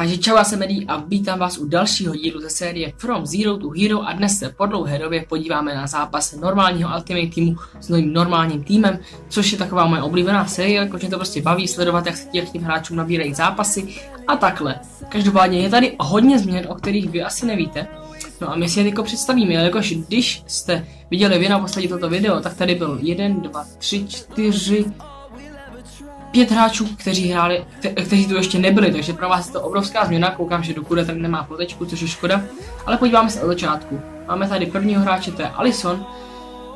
Takže čau, já jsem Edie a vítám vás u dalšího dílu ze série From Zero to Hero a dnes se po dlouhé době podíváme na zápas normálního Ultimate týmu s novým normálním týmem, což je taková moje oblíbená série, protože to prostě baví sledovat, jak se těm hráčům nabírají zápasy a takhle. Každopádně je tady hodně změn, o kterých vy asi nevíte. No a my si je teď představíme, jelikož když jste viděli vy na poslední toto video, tak tady byl 1, 2, 3, 4, 5 hráčů, kteří hráli, kteří tu ještě nebyli, takže pro vás je to obrovská změna. Koukám, že Doucouré tam nemá potečku, což je škoda, ale podíváme se od začátku. Máme tady prvního hráče, to je Allison.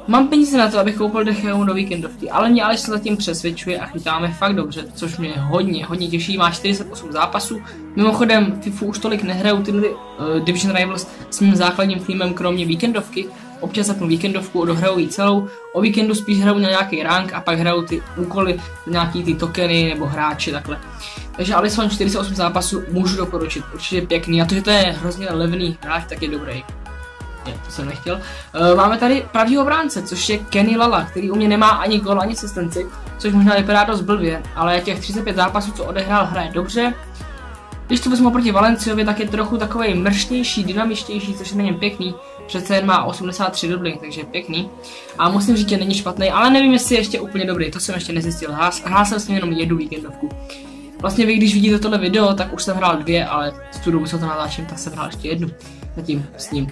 Mám peníze na to, abych koupil De Geu do víkendovky, ale mě Allison zatím přesvědčuje a chytáme fakt dobře, což mě hodně těší. Má 48 zápasů. Mimochodem, FIFU už tolik nehrajou tyhle Division Rivals s mým základním týmem, kromě víkendovky. Občas zapnu víkendovku, odohraju ji celou, o víkendu spíš hraju na nějaký rank a pak hraju ty úkoly, nějaký ty tokeny nebo hráči takhle. Takže Allison 48 zápasů můžu doporučit, určitě pěkný, a to, že to je hrozně levný hráč, tak je dobrý. Ne, to jsem nechtěl. Máme tady pravýho obránce, což je Kenny Lala, který u mě nemá ani gól, ani asistenci, což možná vypadá dost blbě, ale těch 35 zápasů, co odehrál, hraje dobře. Když to vezmu proti Valenciovi, tak je trochu takovej mršnější, dynamičtější, což je na něm pěkný. Přece jen má 83 dobrých, takže je pěkný. A musím říct, že není špatný, ale nevím, jestli je ještě úplně dobrý, to jsem ještě nezjistil. Hrál jsem s ním jenom jednu víkendovku. Vlastně vy, když vidíte tohle video, tak už jsem hrál dvě, ale z tu dobu, co to natáčím, tak jsem hrál ještě jednu. Zatím s ním.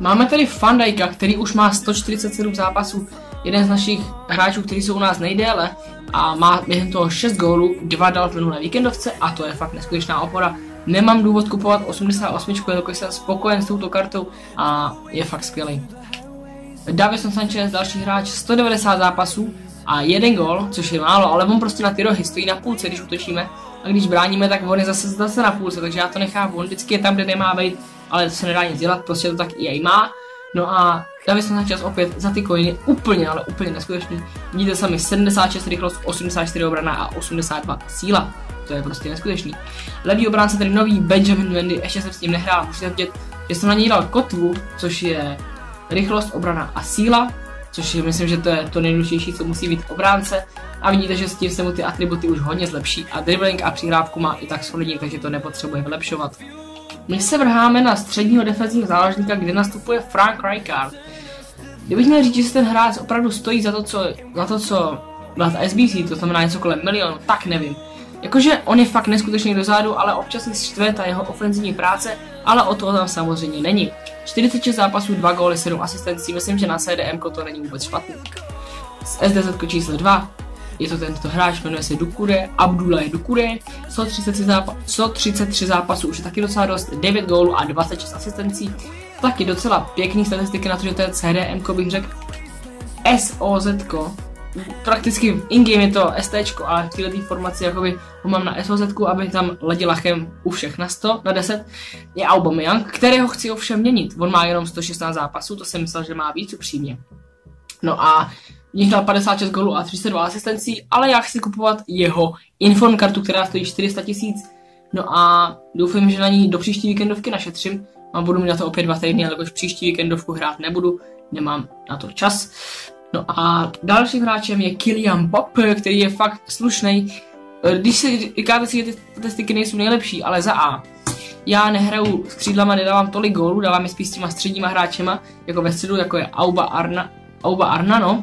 Máme tady Fandajka, který už má 147 zápasů, jeden z našich hráčů, kteří jsou u nás nejdéle, a má během toho 6 gólů, 2 dal v minulé víkendovce, a to je fakt neskutečná opora. Nemám důvod kupovat 88, jelikož jsem spokojen s touto kartou a je fakt skvělý. Davison Sanchez, další hráč, 190 zápasů a 1 gól, což je málo, ale on prostě na ty rohy stojí na půlce, když útočíme, a když bráníme, tak on je zase na půlce, takže já to nechám, on vždycky je tam, kde nemá být, ale to se nedá nic dělat, prostě to tak i má. No a Davison Sanchez opět za ty coiny úplně, ale úplně neskutečný. Vidíte sami, 76 rychlost, 84 obrana a 82 síla. To je prostě neskutečný. Levý obránce, tedy nový Benjamin Mendy, ještě jsem s ním nehrál, musíte vidět, že jsem na něj dal kotvu, což je rychlost, obrana a síla, což je, myslím, že to je to nejdůležitější, co musí být obránce. A vidíte, že s tím se mu ty atributy už hodně zlepší a dribbling a přihrávku má i tak solidně, takže to nepotřebuje vylepšovat. My se vrháme na středního defenzivního záložníka, kde nastupuje Frank Rijkaard. Kdybych měl říct, že ten hráč opravdu stojí za to, co na SBC, to znamená něco kolem milionu, tak nevím. Jakože on je fakt neskutečný dozadu, ale občas mi štve ta jeho ofenzivní práce, ale o toho tam samozřejmě není. 46 zápasů, 2 góly, 7 asistencí, myslím, že na CDM-ko to není vůbec špatný. Z SDZ číslo 2 je to tento hráč, jmenuje se Doucouré, Abdoulaye Doucouré, 133 zápasů, už je taky docela dost, 9 gólů a 26 asistencí, taky docela pěkný statistiky na to, že to je CDM-ko, bych řekl. SOZ-ko, prakticky v in-game je to ST-čko, ale v této formaci jakoby ho mám na SOZ-ku, aby tam ladil lachem u všech na 100, na 10, je Aubameyang, kterého chci ovšem měnit, on má jenom 116 zápasů, to jsem myslel, že má víc upřímně. No a nich dal 56 gólů a 32 asistencí, ale já chci kupovat jeho inform kartu, která stojí 400 000. No a doufám, že na ní do příští víkendovky našetřím. Mám budu mít na to opět 2 týdny, jelikož příští víkendovku hrát nebudu, nemám na to čas. No a dalším hráčem je Kylian Mbappe, který je fakt slušný. Když si říkáte si, že ty statistiky nejsou nejlepší, ale za A. Já nehraju s křídlama, nedávám tolik gólů, dávám je spíš s těma středníma hráčema, jako ve středu, jako je Aubameyang.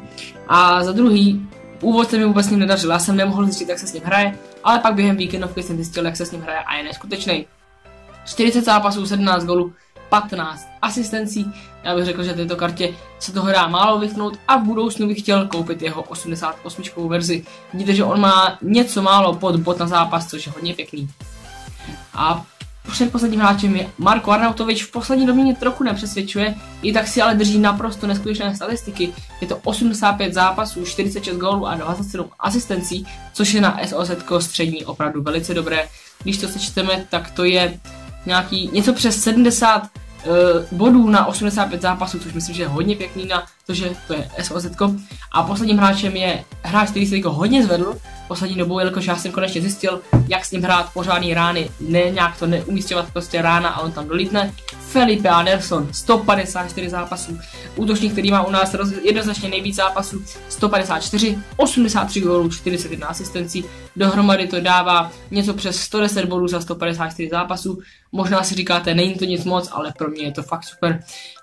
A za druhý, úvod se mi vůbec s ním nedařil, já jsem nemohl zjistit, jak se s ním hraje, ale pak během víkendovky jsem zjistil, jak se s ním hraje, a je neskutečný. 40 zápasů, 17 gólů, 15 asistencí, já bych řekl, že této kartě se toho dá málo vyhnout a v budoucnu bych chtěl koupit jeho 88 verzi. Vidíte, že on má něco málo pod bod na zápas, což je hodně pěkný. A předposledním hráčem je Marko Arnautović, v poslední době mě trochu nepřesvědčuje, i tak si ale drží naprosto neskutečné statistiky. Je to 85 zápasů, 46 gólů a 27 asistencí, což je na SOZ-ko střední opravdu velice dobré. Když to sečteme, tak to je nějaký něco přes 70 bodů na 85 zápasů, což myslím, že je hodně pěkný na to, že to je SOZ-ko. A posledním hráčem je hráč, který se jako hodně zvedl poslední dobou, jelikož já jsem konečně zjistil, jak s ním hrát pořádný rány, ne nějak to neumístěvat, prostě rána a on tam dolítne. Felipe Anderson, 154 zápasů. Útočník, který má u nás jednoznačně nejvíc zápasů, 154, 83 gólů, 41 asistencí. Dohromady to dává něco přes 110 bodů za 154 zápasů. Možná si říkáte, není to nic moc, ale pro mě je to fakt super.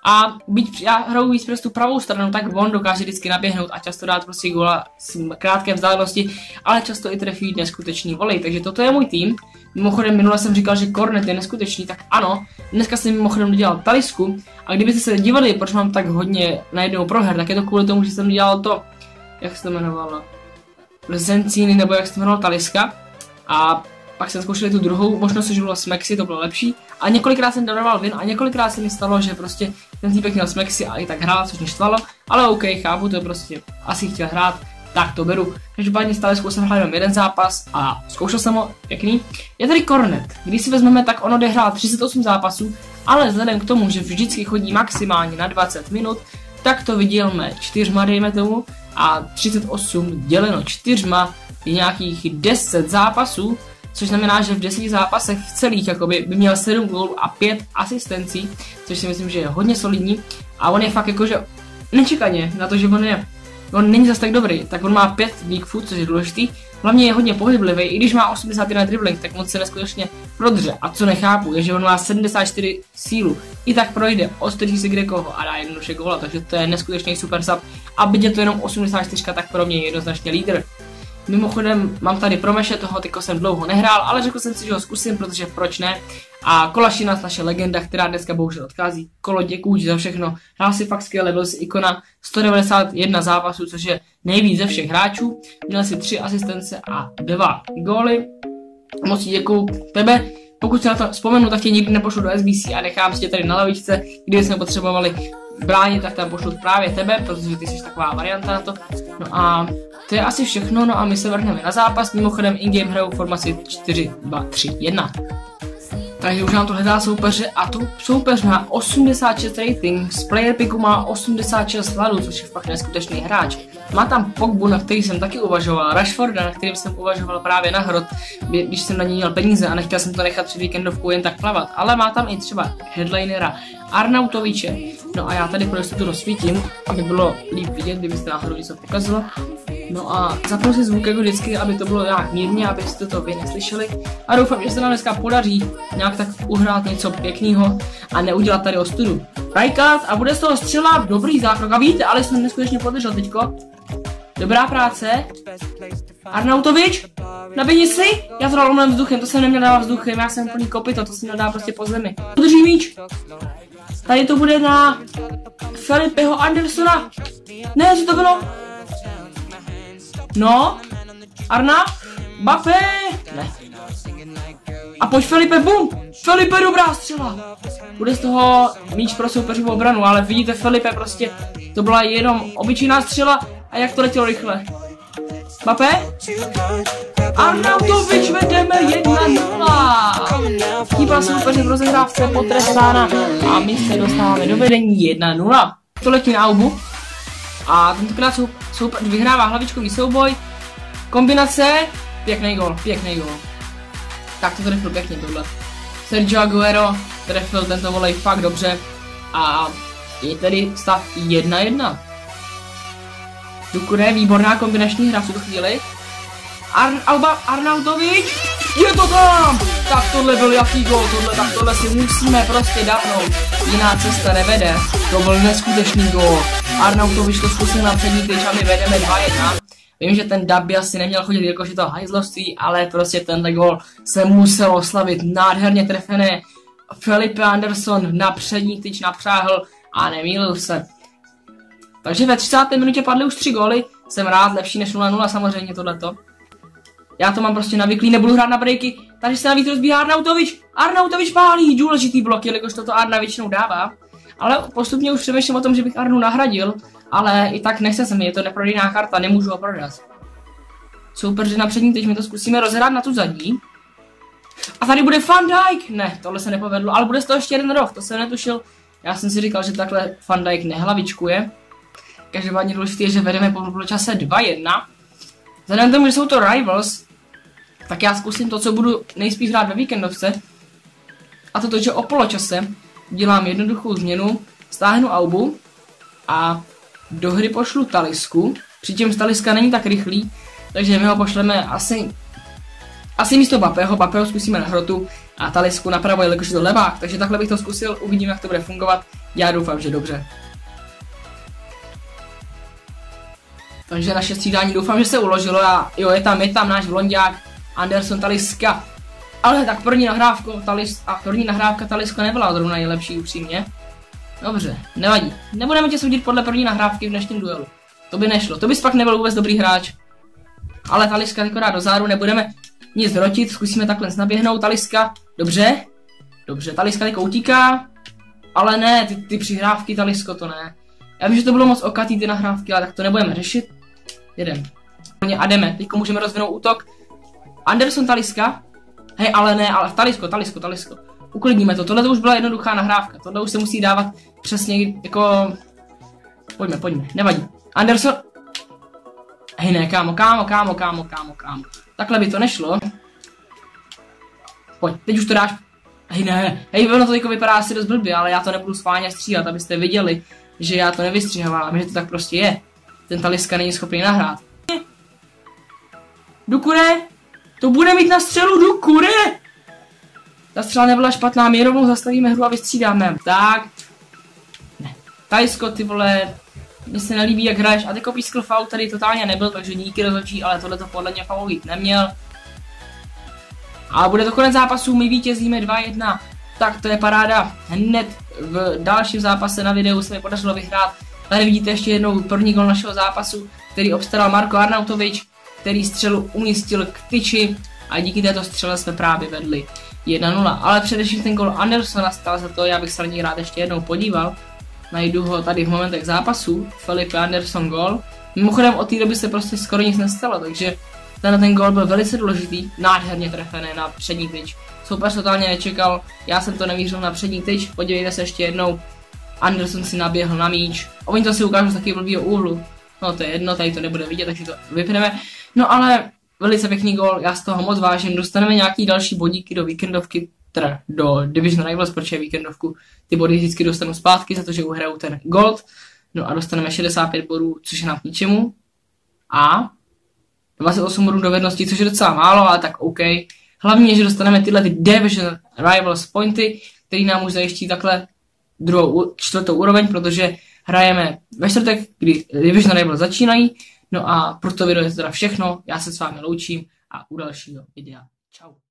A byť já hraju víc přes tu pravou stranu, tak on dokáže vždycky naběhnout a často dát prostě góla z krátké vzdálenosti, ale často i trefí neskutečný volej. Takže toto je můj tým. Mimochodem, minule jsem říkal, že Cornet je neskutečný, tak ano, dneska jsem mimochodem dodělal talisku. A kdybyste se dívali, proč mám tak hodně najednou proher, tak je to kvůli tomu, že jsem dělal to, jak se to jmenovalo, Zencíny, nebo jak se to jmenovalo, taliska. A pak jsem zkoušel tu druhou možnost, což bylo smexy, to bylo lepší. A několikrát jsem daroval vin a několikrát se mi stalo, že prostě ten týpek měl smexy a i tak hrál, což mě štvalo. Ale OK, chápu, to prostě asi chtěl hrát, tak to beru. Každopádně stále jsem hrál jenom jeden zápas a zkoušel jsem ho, pěkný. Je tady Cornet, když si vezmeme, tak on odehrál 38 zápasů, ale vzhledem k tomu, že vždycky chodí maximálně na 20 minut, tak to vydělme 4, dejme tomu, a 38 děleno 4 je nějakých 10 zápasů, což znamená, že v 10 zápasech v celých jakoby, by měl 7 gólů a 5 asistencí, což si myslím, že je hodně solidní. A on je fakt jakože nečekaně na to, že on není zas tak dobrý, tak on má 5 weak foot, což je důležitý. Hlavně je hodně pohyblivý, i když má 81 dribbling, tak on se neskutečně prodře. A co nechápu, je, že on má 74 sílu, i tak projde, odstrčí si kde koho a dá jednoduše góla, takže to je neskutečný super sub. A byť je to jenom 84, tak pro mě je jednoznačně lídr. Mimochodem mám tady Promeše, toho tyko jsem dlouho nehrál, ale řekl jsem si, že ho zkusím, protože proč ne. A Kolašina, naše legenda, která dneska bohužel odchází. Kolo, děkuji za všechno. Hrál si fakt skvěle, byl si ikona, 191 zápasů, což je nejvíc ze všech hráčů. Měl si 3 asistence a 2 góly. Moc děkuji tebe. Pokud se na to vzpomenu, tak tě nikdy nepošlu do SBC a nechám si tě tady na lavičce, kdyby jsme potřebovali bránit, tak tam pošlu právě tebe, protože ty jsi taková varianta na to. No a to je asi všechno, no a my se vrhneme na zápas. Mimochodem in-game hrajou formaci 4-2-3-1. Takže už nám to hledá soupeře a tu soupeř má 86 rating, z player picku má 86 hladů, což je fakt neskutečný hráč. Má tam Pogbu, na který jsem taky uvažoval, Rashforda, na kterým jsem uvažoval právě na hrot, když jsem na něj měl peníze a nechtěl jsem to nechat před víkendovkou jen tak plavat, ale má tam i třeba headlinera Arnautoviče. No a já tady pro jistotu rozsvítím, aby bylo líp vidět, kdybyste náhodou něco pokazilo. No a zapnu si zvuk jako vždycky, aby to bylo nějak mírně, abyste to vy neslyšeli. A doufám, že se nám dneska podaří nějak tak uhrát něco pěkného a neudělat tady ostudu. Rijkaard a bude z toho střelát, dobrý zákrok. A víte, ale jsem neskutečně podržel teďko. Dobrá práce. Arnautovič, naběhni si. Já to dal omlem vzduchem, to jsem neměl dávat vzduchem, já jsem plný kopyto, to jsem měl dát prostě po zemi. Podrží míč. Tady to bude na Felipeho Andersona. Ne, že to bylo. No, Arna, Mbappe, ne. A pojď Felipe, bum, Felipe dobrá střela. Bude z toho míč pro soupeřovou obranu, ale vidíte Felipe prostě, to byla jenom obyčejná střela a jak to letělo rychle. Mbappe, Arnautovič vedeme 1-0. Chyba soupeře v rozehrávce potrestána a my se dostáváme do vedení 1-0. To letí na Aubu. A tentokrát soupeř vyhrává hlavičkový souboj, kombinace, pěkný gol, pěkný gol. Tak to trefil pěkně tohle. Sergio Aguero trefil tento volej fakt dobře a je tedy stav 1-1. Doucouré, výborná kombinační hra v tuto chvíli. Arnautovič, je to tam! Tak tohle byl jaký gol, tohle si musíme prostě dávnout, jiná cesta nevede, to byl neskutečný gol. Arnautovič to zkusil na přední tyč a my vedeme 2-1. Vím, že ten Dabi asi neměl chodit jakože to hajzlovství, ale prostě tenhle gol se musel oslavit, nádherně trefené. Felipe Anderson na přední tyč napřáhl a nemýlil se. Takže ve 30. minutě padly už 3 góly, jsem rád, lepší než 0-0 samozřejmě tohleto. Já to mám prostě navyklý, nebudu hrát na breaky, takže se navíc rozbíhá Arnautovič. Arnautovič pálí, důležitý blok, jelikož toto Arna většinou dává. Ale postupně už přemýšlím o tom, že bych Arnu nahradil, ale i tak nechce se mi, je to neprodejná karta, nemůžu ho prodat. Super, že na přední teď my to zkusíme rozhrát na tu zadní. A tady bude Fandajk! Ne, tohle se nepovedlo, ale bude z toho ještě jeden roh, to jsem netušil. Já jsem si říkal, že takhle Fandajk nehlavičkuje. Každopádně důležité je, že vedeme po poločase 2-1. Vzhledem k tomu, že jsou to Rivals, tak já zkusím to, co budu nejspíš hrát ve víkendovce. A to, že o poločase dělám jednoduchou změnu, stáhnu Aubu a do hry pošlu Talisku, přičemž Taliska není tak rychlý, takže my ho pošleme asi místo Mbappého, Mbappého zkusíme na hrotu a Talisku napravo, jelikož je to levák, takže takhle bych to zkusil, uvidím, jak to bude fungovat, já doufám, že dobře. Takže naše střídání doufám, že se uložilo a jo, je tam náš blondiák Anderson Taliska. Ale tak první nahrávka Taliska nebyla zrovna nejlepší upřímně. Dobře, nevadí. Nebudeme tě soudit podle první nahrávky v dnešním duelu. To by nešlo, to bys pak nebyl vůbec dobrý hráč. Ale Taliska akorát do záru, nebudeme nic hrotit, zkusíme takhle naběhnout Taliska. Dobře, dobře, Taliska teď utíká. Ale ne, ty přihrávky Talisko to ne. Já vím, že to bylo moc okatý ty nahrávky, ale tak to nebudeme řešit. Jedem. A jdeme, teď můžeme rozvinout útok. Anderson Taliska. Hej, ale ne, ale Talisko. Uklidníme to, tohle to už byla jednoduchá nahrávka, tohle už se musí dávat přesně jako... Pojďme, nevadí. Anderson... Hej ne, kámo. Takhle by to nešlo. Pojď, teď už to dáš... Hej ne, hej, ono to jako vypadá asi dost blbě, ale já to nebudu schválně stříhat, abyste viděli, že já to nevystřihovám, že to tak prostě je. Ten Taliska není schopný nahrát. Doucouré, to bude mít na střelu Doucouré! Ta střela nebyla špatná, my rovnou zastavíme hru a vystřídáme. Tak. Ne. Talisko, ty vole, mně se nelíbí, jak hraješ. A teď pískl faul tady totálně nebyl, takže díky rozhodčí, ale tohle to podle mě faul jít neměl. A bude to konec zápasu, my vítězíme 2-1. Tak to je paráda. Hned v dalším zápase na videu se mi podařilo vyhrát. Tady vidíte ještě jednou první gol našeho zápasu, který obstaral Marko Arnautović, který střelu umístil k tyči a díky této střele jsme právě vedli 1-0. Ale především ten gol Andersona stál za to, já bych se na něj rád ještě jednou podíval. Najdu ho tady v momentech zápasu, Felipe Anderson gol. Mimochodem od té doby se prostě skoro nic nestalo, takže ten gol byl velice důležitý, nádherně trefené na přední tyč. Soupeř totálně nečekal, já jsem to nevířil na přední tyč, podívejte se ještě jednou. Anderson si naběhl na míč, oni to si ukážu z taky blbýho úhlu. No to je jedno, tady to nebude vidět, takže to vypneme. No ale velice pěkný gol, já z toho moc vážím, dostaneme nějaký další bodíky do víkendovky, teda do Division Rivals, protože víkendovku ty body vždycky dostanu zpátky za to, že uhrajou ten gold. No a dostaneme 65 bodů, což je nám k ničemu. A 28 bodů dovedností, což je docela málo, ale tak OK. Hlavně, že dostaneme tyhle ty Division Rivals pointy, který nám už zajiští takhle čtvrtou úroveň, protože hrajeme ve čtvrtek, kdy Division Rivals začínají. No a pro to video je to teda všechno, já se s vámi loučím a u dalšího videa. Čau.